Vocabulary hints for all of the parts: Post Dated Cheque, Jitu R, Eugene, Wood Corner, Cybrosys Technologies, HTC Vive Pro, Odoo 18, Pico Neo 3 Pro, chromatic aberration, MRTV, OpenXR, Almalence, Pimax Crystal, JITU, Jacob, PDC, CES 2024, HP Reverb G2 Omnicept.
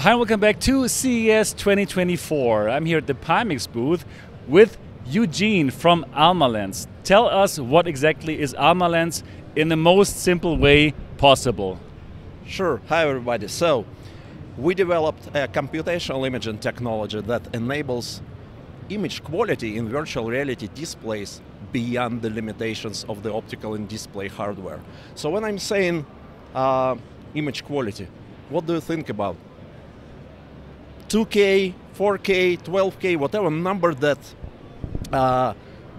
Hi, welcome back to CES 2024. I'm here at the Pimax booth with Eugene from Almalence. Tell us what exactly is Almalence in the most simple way possible. Sure. Hi, everybody. So, we developed a computational imaging technology that enables image quality in virtual reality displays beyond the limitations of the optical and display hardware. So, when I'm saying image quality, what do you think about? 2K, 4K, 12K, whatever number that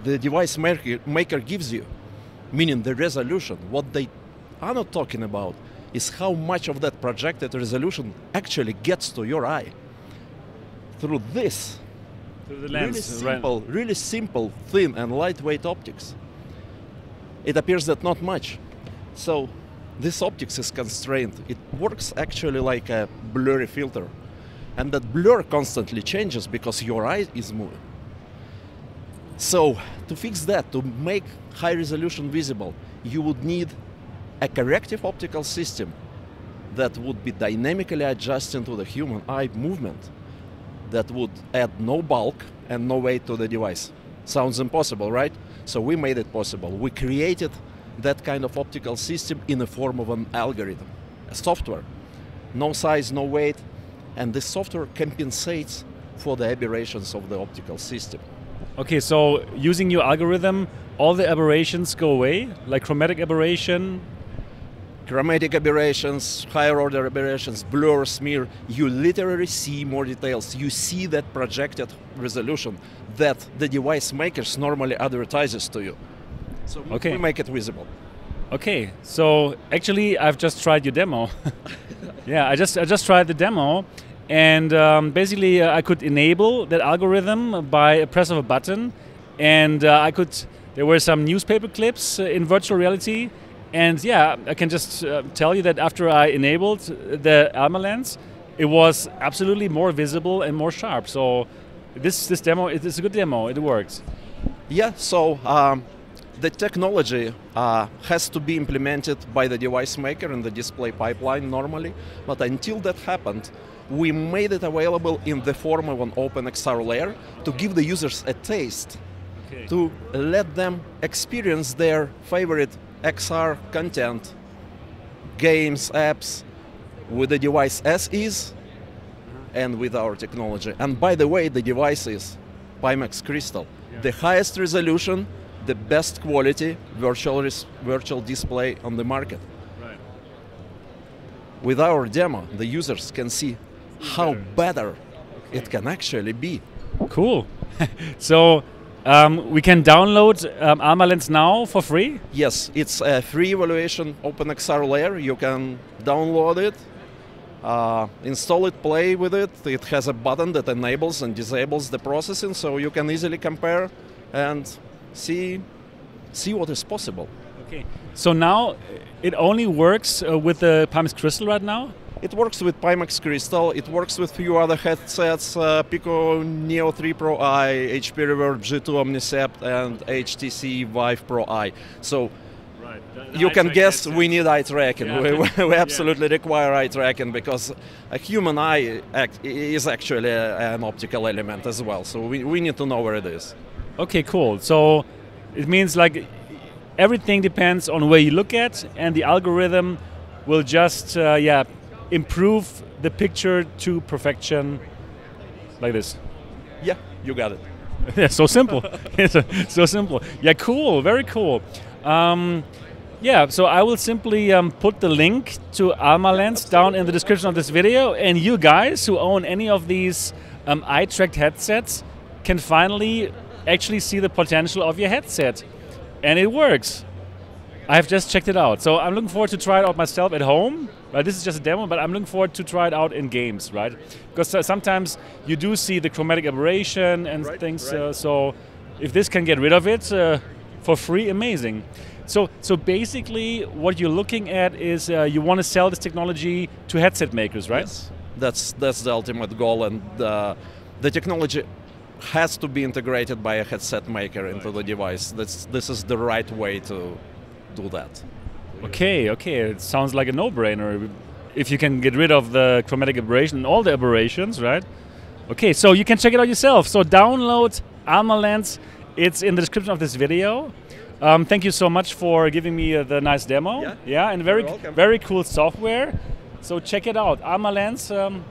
the device maker gives you, meaning the resolution. What they are not talking about is how much of that projected resolution actually gets to your eye. Through this, through the lens, really simple, thin and lightweight optics, it appears that not much. So this optics is constrained. It works actually like a blurry filter. And that blur constantly changes because your eye is moving. So to fix that, to make high resolution visible, you would need a corrective optical system that would be dynamically adjusting to the human eye movement, that would add no bulk and no weight to the device. Sounds impossible, right? So we made it possible. We created that kind of optical system in the form of an algorithm, a software. No size, no weight. And this software compensates for the aberrations of the optical system. Okay, so using your algorithm, all the aberrations go away, like chromatic aberration? Chromatic aberrations, higher order aberrations, blur, smear. You literally see more details. You see that projected resolution that the device makers normally advertises to you. So okay, we make it visible. Okay, so actually I've just tried your demo. Yeah, I just tried the demo, and basically I could enable that algorithm by a press of a button, and there were some newspaper clips in virtual reality, and yeah, I can just tell you that after I enabled the Almalence, it was absolutely more visible and more sharp. So this demo, it is a good demo. It works. Yeah. So the technology has to be implemented by the device maker in the display pipeline normally, but until that happened, we made it available in the form of an OpenXR layer to give the users a taste, to let them experience their favorite XR content, games, apps, with the device as is and with our technology. And by the way, the device is Pimax Crystal, the highest resolution, the best quality virtual display on the market. Right. With our demo, the users can see how better it can actually be. Cool. So we can download Almalence now for free? Yes, it's a free evaluation OpenXR layer. You can download it, install it, play with it. It has a button that enables and disables the processing, so you can easily compare and see what is possible. Okay, so now it only works with the Pimax Crystal right now? It works with Pimax Crystal, it works with few other headsets, Pico Neo 3 Pro I, HP Reverb G2 Omnicept, and HTC Vive Pro I. So right, you can guess we need eye tracking. Yeah, we absolutely require eye tracking because a human eye is actually an optical element as well. So we need to know where it is. Okay, cool. So it means like everything depends on where you look at, and the algorithm will just improve the picture to perfection, like this. Yeah, you got it. Yeah, so simple. So simple. Yeah, cool. Very cool. Yeah, so I will simply put the link to Almalence down in the description of this video, and you guys who own any of these eye-tracked headsets can finally actually see the potential of your headset, and it works. I've just checked it out, so I'm looking forward to try it out myself at home. This is just a demo, but I'm looking forward to try it out in games, right? Because sometimes you do see the chromatic aberration and things. So if this can get rid of it for free, amazing. So basically, what you're looking at is you want to sell this technology to headset makers, right? Yes. That's the ultimate goal, and the technology has to be integrated by a headset maker into the device. This is the right way to do that. Okay, it sounds like a no-brainer. if you can get rid of the chromatic aberration, all the aberrations, right? Okay, so you can check it out yourself. So download Almalence. It's in the description of this video. Thank you so much for giving me the nice demo. Yeah, and very cool software. So check it out, Almalence.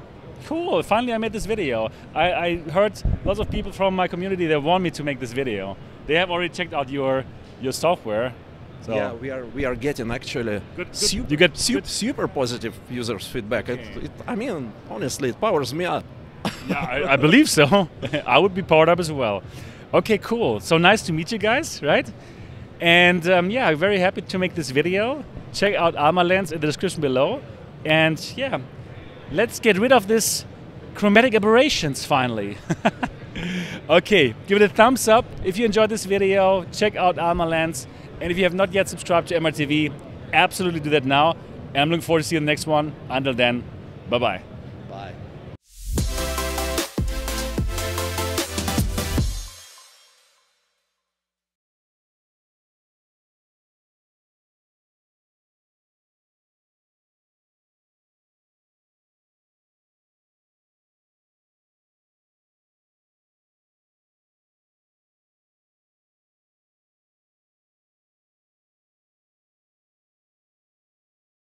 Cool, finally I made this video. I heard lots of people from my community that want me to make this video. They have already checked out your software. So yeah, we are getting actually super positive users feedback. Okay. I mean, honestly, it powers me up. Yeah, I believe so. I would be powered up as well. Okay, cool. So nice to meet you guys, right? And yeah, very happy to make this video. Check out Almalence in the description below. And yeah, let's get rid of this chromatic aberrations finally. Okay, give it a thumbs up if you enjoyed this video. Check out Almalence. And if you have not yet subscribed to MRTV, absolutely do that now. And I'm looking forward to seeing you in the next one. Until then, bye-bye.